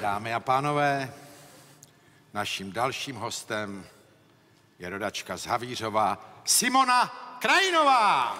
Dámy a pánové, naším dalším hostem je rodačka z Havířova Simona Krainová.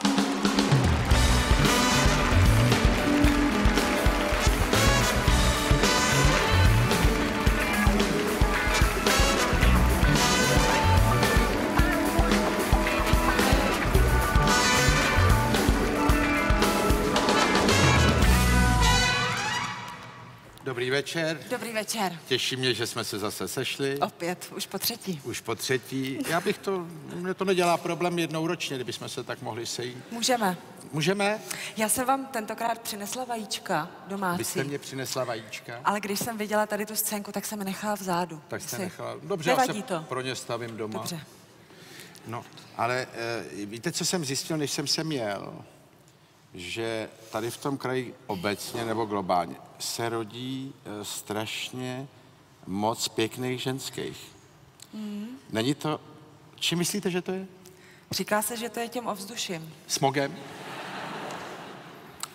Dobrý večer. Dobrý večer. Těší mě, že jsme se zase sešli. Opět, už po třetí. Už po třetí. Já bych to, mě to nedělá problém jednou ročně, kdybychom se tak mohli sejít. Můžeme. Můžeme? Já jsem vám tentokrát přinesla vajíčka domácí. Vy jste mě přinesla vajíčka? Ale když jsem viděla tady tu scénku, tak jsem je nechala vzadu. Tak jste nechala. Dobře, nevadí, já se to pro ně stavím doma. Dobře. No, ale víte, co jsem zjistil, než jsem sem jel? Že tady v tom kraji obecně nebo globálně se rodí strašně moc pěkných ženských. Není to... Čím myslíte, že to je? Říká se, že to je tím ovzduším. Smogem?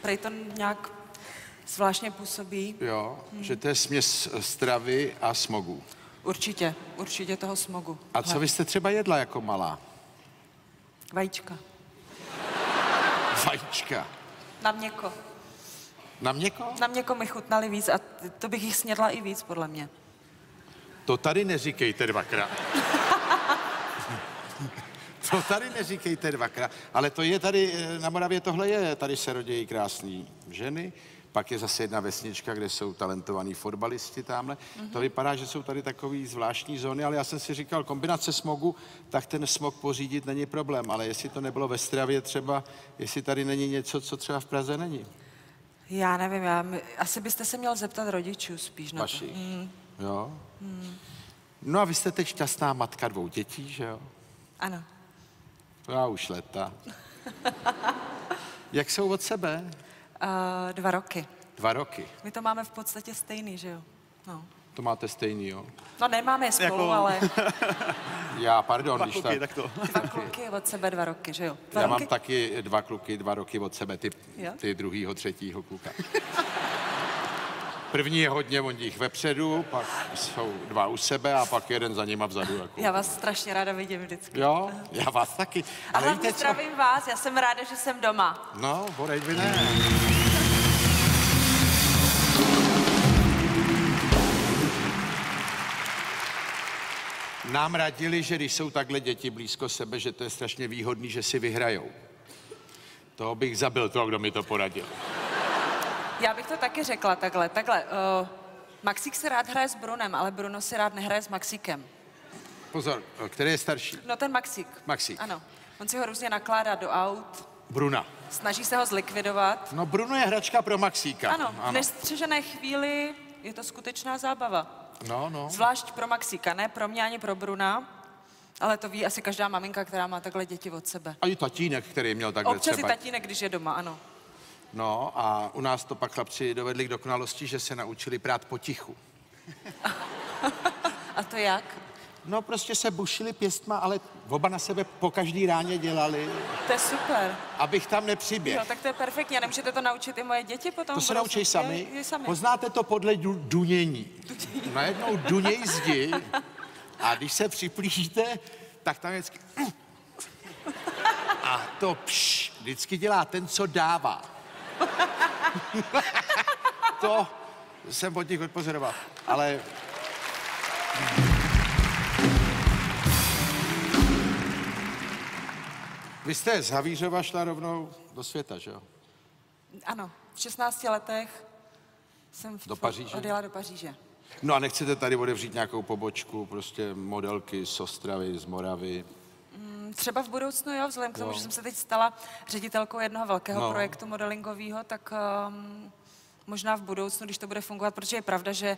Prej to nějak zvláštně působí. Jo, že to je směs stravy a smogu. Určitě, určitě toho smogu. A co vy jste třeba jedla jako malá? Vajíčka. Vajíčka. Na měko. Na měko? Na měko mi chutnali víc a to bych jich snědla i víc, podle mě. To tady neříkejte dvakrát. To tady neříkejte dvakrát. Ale to je tady, na Moravě tohle je, tady se rodí krásné ženy, pak je zase jedna vesnička, kde jsou talentovaní fotbalisti tamhle. To vypadá, že jsou tady takový zvláštní zóny, ale já jsem si říkal, kombinace smogu, tak ten smog pořídit není problém, ale jestli to nebylo ve stravě třeba, jestli tady není něco, co třeba v Praze není. Já nevím, asi byste se měl zeptat rodičů spíš. Vaši. Jo. No a vy jste teď šťastná matka dvou dětí, že jo? Ano. Já už leta. Jak jsou od sebe? 2 roky. 2 roky. My to máme v podstatě stejný, že jo? No. To máte stejný, jo? No nemáme je spolu, jako... ale... Já, pardon, 2 když kluky, tak... 2 kluky od sebe 2 roky, že jo? Já mám taky 2 kluky, 2 roky od sebe, ty druhýho, třetího kluka. První je hodně od nich vepředu, pak jsou 2 u sebe a pak jeden za nima vzadu. Jako. Já vás strašně ráda vidím vždycky. Jo, já vás taky. Ale hlavně zdravím vás, já jsem ráda, že jsem doma. No, bodej vy ne. Nám radili, že když jsou takhle děti blízko sebe, že to je strašně výhodný, že si vyhrajou. To bych zabil toho, kdo mi to poradil. Já bych to taky řekla takhle, Maxík se rád hraje s Brunem, ale Bruno si rád nehraje s Maxíkem. Pozor, který je starší? No ten Maxík. Maxík. Ano. On si ho různě nakládá do aut. Bruna. Snaží se ho zlikvidovat. No Bruno je hračka pro Maxíka. Ano, v nestřežené chvíli je to skutečná zábava. No, no. Zvlášť pro Maxíka, ne pro mě ani pro Bruna. Ale to ví asi každá maminka, která má takhle děti od sebe. A i tatínek, který měl takhle občas třeba. Občas i tatínek, když je doma, ano. No a u nás to pak chlapci dovedli k dokonalosti, že se naučili prát potichu. A to jak? No prostě se bušili pěstma, ale oba na sebe po každý ráně dělali. To je super. Abych tam nepřiběhl. Jo, tak to je perfektně. Nemůžete to naučit i moje děti potom? To se naučí sami. Poznáte to podle dunění. Najednou duněj zdi a když se připlížíte, tak tam vždycky... A to pš, vždycky dělá ten, co dává. To jsem od nich odpozoroval, ale... Vy jste z Havířova šla rovnou do světa, že jo? Ano, v 16 letech jsem odjela do Paříže. No a nechcete tady otevřít nějakou pobočku, prostě modelky z Ostravy, z Moravy? Třeba v budoucnu, jo, vzhledem k tomu, že jsem se teď stala ředitelkou jednoho velkého projektu modelingového, tak možná v budoucnu, když to bude fungovat, protože je pravda, že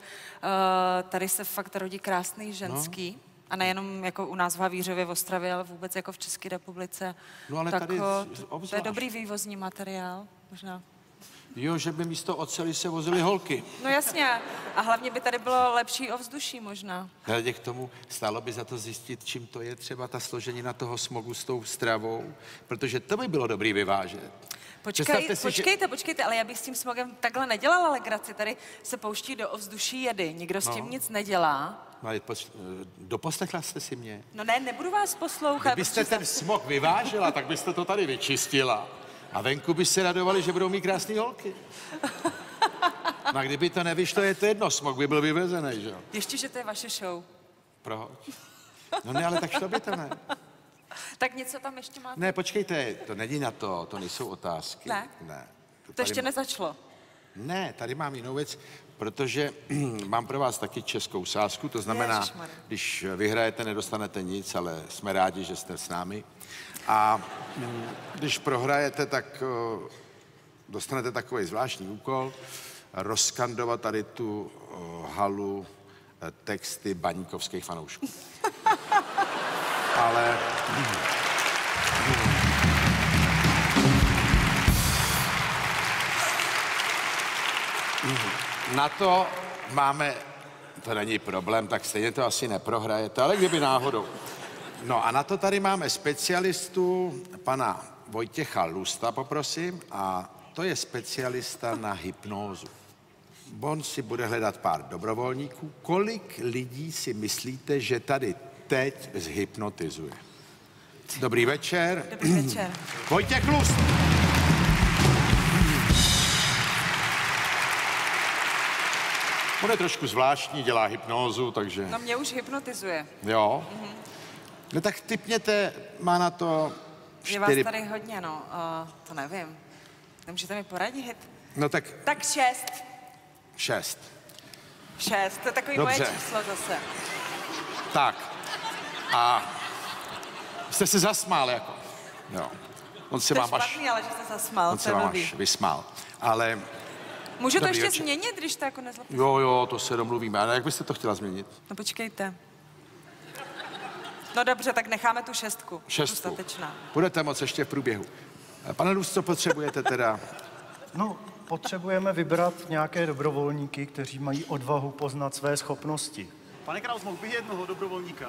tady se fakt rodí krásný ženský, a nejenom jako u nás v Havířově, v Ostravě, ale vůbec jako v České republice. No ale tak, tady to je dobrý vývozní materiál, možná. Jo, že by místo oceli se vozily holky. No jasně. A hlavně by tady bylo lepší ovzduší možná. Hledě k tomu, stálo by za to zjistit, čím to je třeba ta složenina toho smogu s tou stravou, protože to by bylo dobrý vyvážet. Počkejte, ale já bych s tím smogem takhle nedělala legraci. Tady se pouští do ovzduší jedy, nikdo s tím nic nedělá. No, doposlechla jste si mě? No ne, nebudu vás poslouchat. Kdybyste ten smog vyvážela, tak byste to tady vyčistila. A venku by se radovali, že budou mít krásné holky. No a kdyby to nevyšlo, je to jedno, smog by byl vyvezený, že jo? Ještě, že to je vaše show. Proč? No ne, ale tak šlo by to ne. Tak něco tam ještě máte? Ne, počkejte, to není na to, to nejsou otázky. Ne? Ne. To ještě nezačalo. Ne, tady mám jinou věc, protože mám pro vás taky českou sázku, to znamená, když vyhrajete, nedostanete nic, ale jsme rádi, že jste s námi. A když prohrajete, tak dostanete takový zvláštní úkol, rozkandovat tady tu halu texty baníkovských fanoušků. Ale... Na to máme... To není problém, tak stejně to asi neprohrajete, ale kdyby náhodou. No a na to tady máme specialistu, pana Vojtěcha Lusta, poprosím, a to je specialista na hypnózu. On si bude hledat pár dobrovolníků. Kolik lidí si myslíte, že tady teď zhypnotizuje? Dobrý večer. Dobrý večer. Vojtěch Lust. On je trošku zvláštní, dělá hypnózu, takže... No mě už hypnotizuje. Jo? Mhm. No tak tipněte, má na to čtyři... Je vás tady hodně, no. To nevím. Nemůžete mi poradit? No tak... Tak 6. 6, to je takový moje číslo zase. Tak. A jste se zasmál jako. Jo. On se vám až... ale že jste zasmál, on se vám až vysmál. Ale... Můžu to ještě změnit, když to jako nezlepším? Jo, jo, to se domluvíme. Ale jak byste to chtěla změnit? No počkejte. No dobře, tak necháme tu 6. 6. Budete moc ještě v průběhu. Pane Lust, co potřebujete teda? No, potřebujeme vybrat nějaké dobrovolníky, kteří mají odvahu poznat své schopnosti. Pane Kraus, mohl bych jednoho dobrovolníka.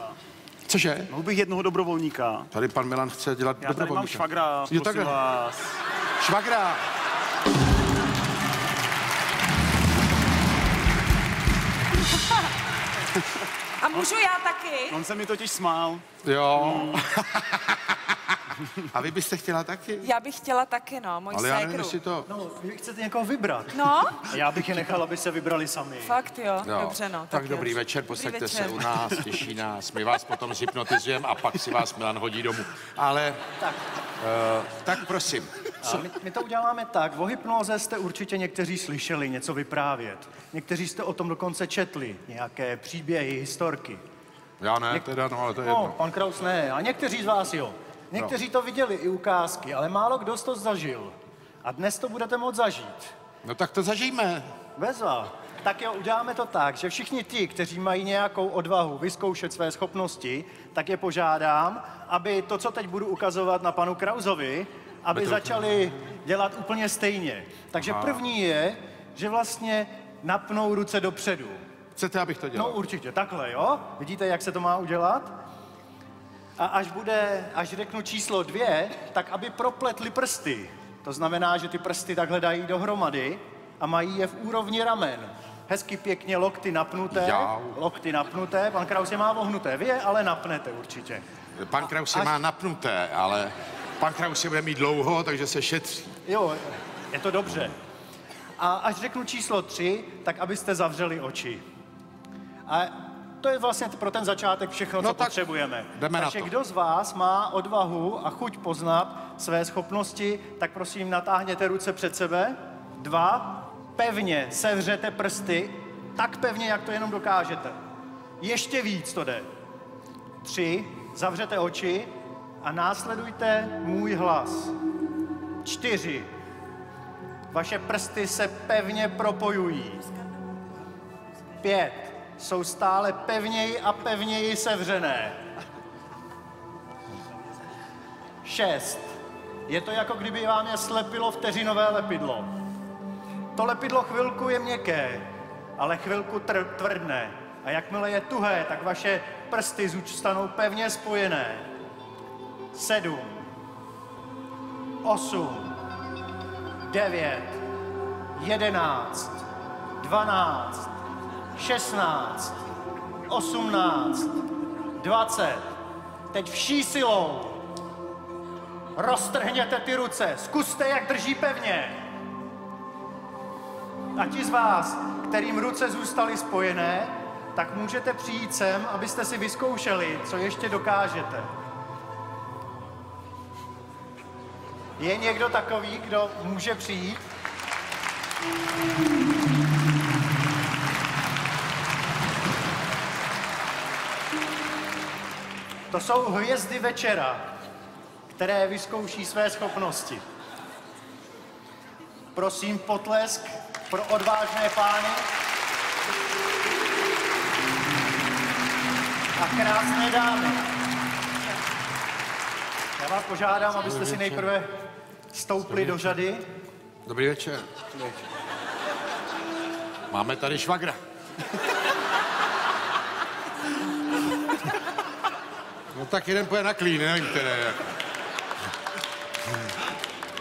Cože? Mohl bych jednoho dobrovolníka. Tady pan Milan chce dělat dobrovolníka. Já tady mám švagra, prosím vás. Švagra! A můžu já taky? On se mi totiž smál. Jo. A vy byste chtěla taky? Já bych chtěla taky, no, moji ségru. Ale já nevím, jestli to... No, vy chcete někoho vybrat. No? Já bych je nechal, aby se vybrali sami. Fakt jo, jo. Dobře, no. Tak dobrý večer, posaďte se u nás, těší nás. My vás potom zhypnotizujeme a pak si vás Milan hodí domů. Ale... Tak. Tak prosím. My to uděláme tak, o hypnoze jste určitě někteří slyšeli něco vyprávět. Někteří jste o tom dokonce četli, nějaké příběhy, historky. Já ne, teda, no, ale to je jedno. No, pan Kraus ne, a někteří z vás jo. Někteří to viděli i ukázky, ale málo kdo to zažil. A dnes to budete moct zažít. No tak to zažijeme. Bezva. Tak jo, uděláme to tak, že všichni ti, kteří mají nějakou odvahu vyzkoušet své schopnosti, tak je požádám, aby to, co teď budu ukazovat na panu Krausovi, aby začali dělat úplně stejně. Takže první je, že vlastně napnou ruce dopředu. Chcete, abych to dělal? No určitě, takhle, jo? Vidíte, jak se to má udělat? A až řeknu číslo 2, tak aby propletli prsty. To znamená, že ty prsty takhle dají dohromady a mají je v úrovni ramen. Hezky pěkně lokty napnuté, pan Kraus je má ohnuté, vy je ale napnete určitě. Pan Kraus je má napnuté, ale pan Kraus je bude mít dlouho, takže se šetří. Jo, je to dobře. A až řeknu číslo 3, tak abyste zavřeli oči. A to je vlastně pro ten začátek všechno, co potřebujeme. Takže kdo z vás má odvahu a chuť poznat své schopnosti, tak prosím natáhněte ruce před sebe. 2, pevně sevřete prsty, tak pevně, jak to jenom dokážete. Ještě víc to jde. 3, zavřete oči a následujte můj hlas. 4, vaše prsty se pevně propojují. 5, jsou stále pevněji a pevněji sevřené. 6. Je to jako kdyby vám je slepilo vteřinové lepidlo. To lepidlo chvilku je měkké, ale chvilku tvrdne. A jakmile je tuhé, tak vaše prsty zůstanou pevně spojené. 7. 8. 9, 11, 12, 16, 18, 20. Teď vší silou roztrhněte ty ruce, zkuste, jak drží pevně. A ti z vás, kterým ruce zůstaly spojené, tak můžete přijít sem, abyste si vyzkoušeli, co ještě dokážete. Je někdo takový, kdo může přijít? To jsou hvězdy večera, které vyzkouší své schopnosti. Prosím, potlesk pro odvážné pány a krásné dámy. Já vás požádám, abyste si nejprve stoupli do řady. Dobrý večer. Máme tady švagra. No tak jeden půjde na klín, nevím, které.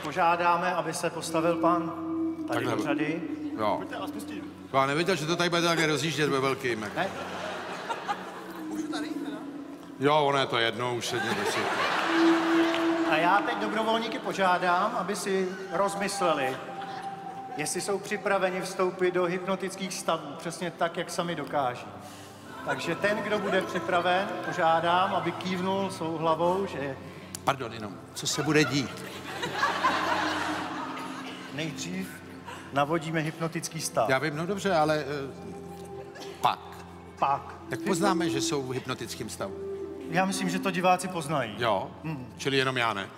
Požádáme, aby se postavil pan tady do řady. No. Já nevěděl, že to tady bude také rozjíždět ve velkým. Ne? Můžu tady? Jo, ono je to jedno, už sedně to si. A já teď dobrovolníky požádám, aby si rozmysleli, jestli jsou připraveni vstoupit do hypnotických stavů, přesně tak, jak sami dokáží. Takže ten, kdo bude připraven, požádám, aby kývnul svou hlavou, že... Pardon, jenom, co se bude dít? Nejdřív navodíme hypnotický stav. Já vím, no dobře, ale pak. Tak poznáme, že jsou v hypnotickém stavu. Já myslím, že to diváci poznají. Jo, čili jenom já ne.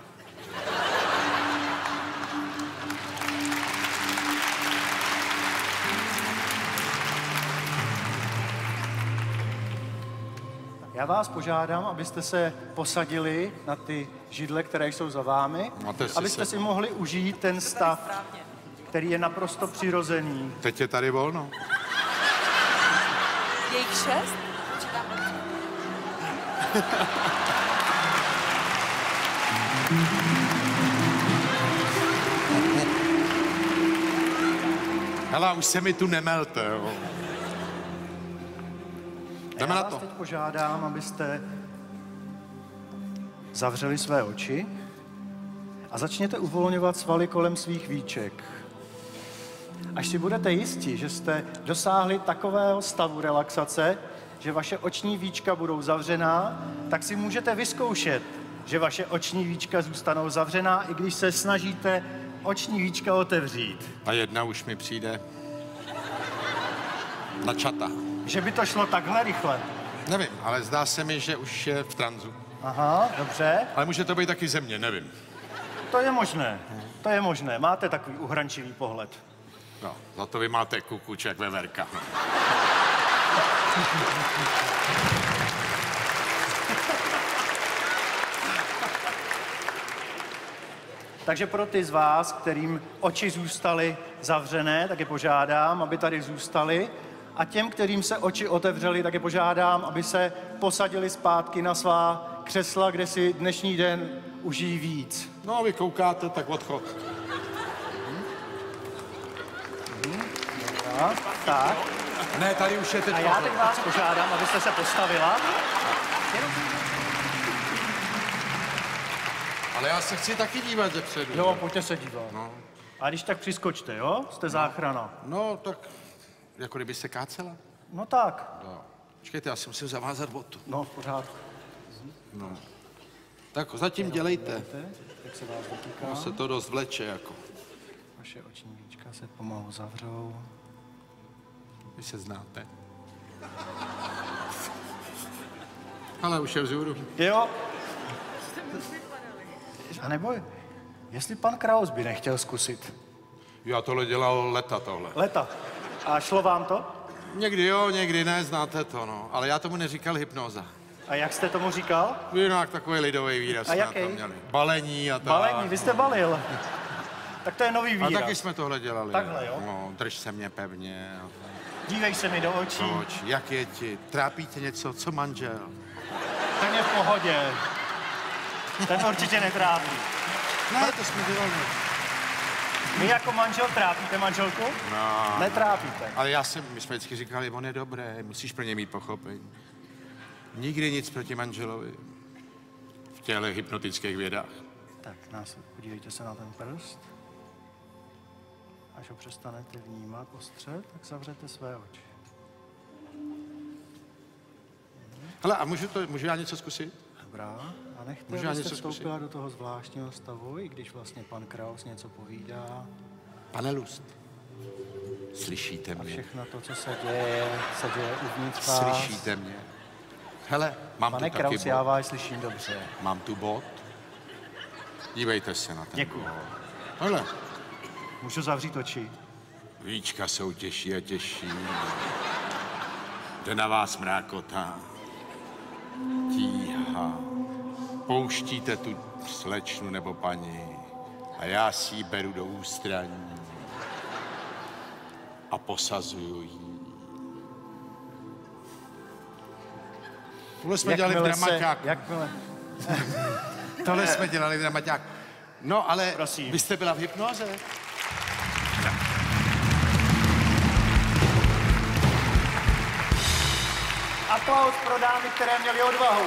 Já vás požádám, abyste se posadili na ty židle, které jsou za vámi, abyste si mohli užít ten stav, který je naprosto přirozený. Teď je tady volno. Je jich 6? Hele, už se mi tu nemelte, jo. Já vás teď požádám, abyste zavřeli své oči a začněte uvolňovat svaly kolem svých víček. Až si budete jisti, že jste dosáhli takového stavu relaxace, že vaše oční víčka budou zavřená, tak si můžete vyzkoušet, že vaše oční víčka zůstanou zavřená, i když se snažíte oční víčka otevřít. Ta jedna už mi přijde na čata. Že by to šlo takhle rychle? Nevím, ale zdá se mi, že už je v tranzu. Aha, dobře. Ale může to být taky ze mě, nevím. To je možné, to je možné. Máte takový uhrančivý pohled. No, za to vy máte kukuček veverka. Takže pro ty z vás, kterým oči zůstaly zavřené, tak je požádám, aby tady zůstaly. A těm, kterým se oči otevřely, tak je požádám, aby se posadili zpátky na svá křesla, kde si dnešní den užijí víc. No a vy koukáte, tak odchod. Dobrá, tak. Ne, tady už je teď. A já teď vás požádám, abyste se postavila. Ale já se chci taky dívat zepředu. Jo, pojďte se dívat. No. A když tak přiskočte, jo? Jste záchrana. No, tak... Jako kdyby se kácela? No tak. No. Počkejte, já si musím zavázat botu. No, v pořádku. No. Tak zatím dělejte. Jak se vás dotýká. No, se to dost vleče, jako. Vaše oční víčka se pomalu zavřou. Vy se znáte. Ale už je vzhůru. Jo. A nebo, jestli pan Kraus by nechtěl zkusit. Já tohle dělal leta. A šlo vám to? Někdy jo, někdy ne, znáte to, no. Ale já tomu neříkal hypnoza. A jak jste tomu říkal? Jinak takový lidový výraz. A jaký? Balení a tak. Balení, vy jste balil. Tak to je nový výraz. A taky jsme tohle dělali. Takhle, jo? No, drž se mě pevně. Dívej se mi do očí. Do očí. Jak je ti? Trápí tě něco? Co manžel? Ten je v pohodě. Ten určitě netrápí. Ne, to jsme dělali. Vy jako manžel trápíte manželku? No. Netrápíte. No. Ale my jsme vždycky říkali, on je dobré, musíš pro ně mít pochopení. Nikdy nic proti manželovi. V těchto hypnotických vědách. Tak, podívejte se na ten prst. Až ho přestanete vnímat ostře, tak zavřete své oči. Hele, a můžu já něco zkusit? Dobrá. A nechte, abyste vstoupila do toho zvláštního stavu, i když vlastně pan Kraus něco povídá. Pane Lust, slyšíte mě? A všechno to, co se děje uvnitř vás. Slyšíte mě? Hele, mám tu taky bod. Pane Kraus, já vás slyším dobře. Mám tu bod. Dívejte se na ten. Děkuji. Hele. Můžu zavřít oči. Víčka jsou těžší a těžší. Jde na vás mrákota. Tíha. Pouštíte tu slečnu nebo paní a já si ji beru do ústraní a posazuju ji. Tohle jsme dělali v Dramaťáku. Tohle jsme dělali v Dramaťáku. No ale prosím. Vy jste byla v hypnoze. Aplaus pro dámy, které měly odvahu.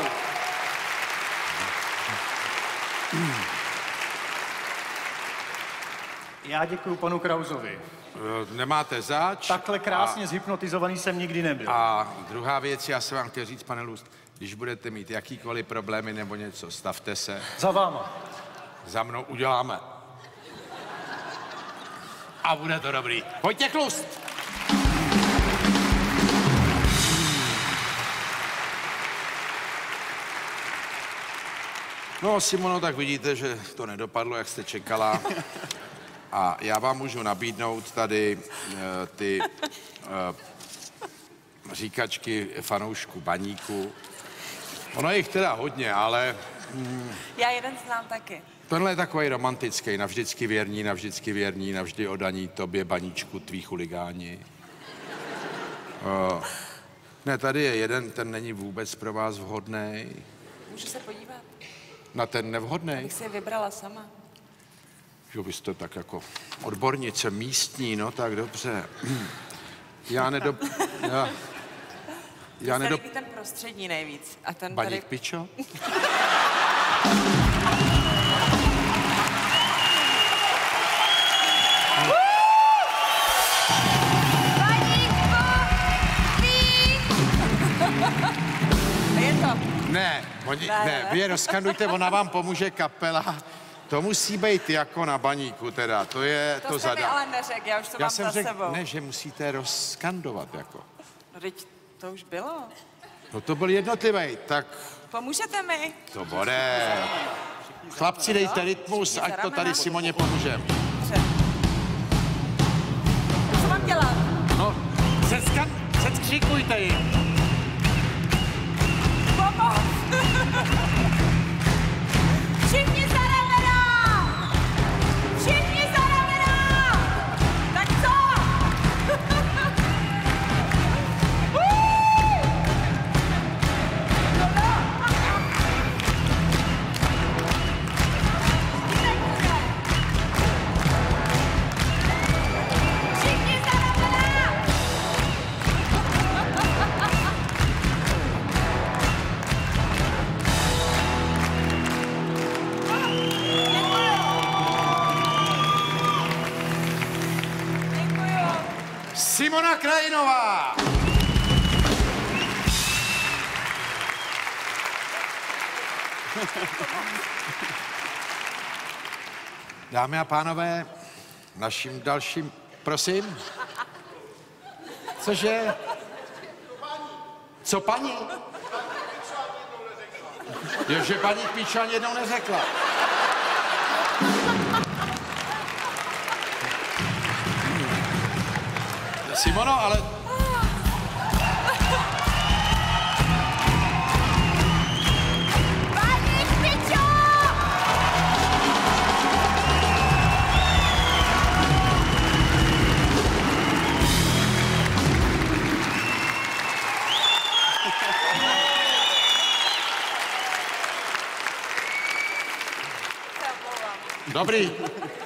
Já děkuji panu Krausovi. Nemáte zač. Takhle krásně zhypnotizovaný jsem nikdy nebyl. A druhá věc, já se vám chtěl říct, pane Lust, když budete mít jakýkoliv problémy nebo něco, stavte se. Za váma. Za mnou uděláme. A bude to dobrý. Vojtěch Lust! No, Simono, tak vidíte, že to nedopadlo, jak jste čekala. A já vám můžu nabídnout tady ty říkačky fanoušku Baníku. Ono je jich teda hodně, ale... Já jeden znám taky. Tenhle je takový romantický, navždycky věrní, navždycky věrní, navždy odaní tobě, Baníčku, tvý chuligáni. Ne, tady je jeden, ten není vůbec pro vás vhodný. Můžu se podívat? Na ten nevhodný? Abych si je vybrala sama. Jo, vy jste tak jako odbornice místní, no tak dobře. Já ten prostřední nejvíc. A ten Baník tady... Pičo? Ne, ne, vy je rozkandujte, ona vám pomůže kapela. To musí být jako na Baníku teda, to je to zadá. To jste mi ale neřekl, já už to mám za sebou. Ne, že musíte rozskandovat jako. No teď to už bylo. No to byl jednotlivý, tak... Pomůžete mi? To bude. Chlapci, dejte rytmus, ať to tady Simoně pomůžeme. Co mám dělat? No, předskříkujte ji. Všichni za ramena! Všichni za ramena! Tak co? Všichni za ramena! Simona Krainová! Dámy a pánové, naším dalším... Prosím? Cože? Co paní? Jo, že paní Píčo ani jednou neřekla. Simono, ale... Vádíš, pičo! Dobrý.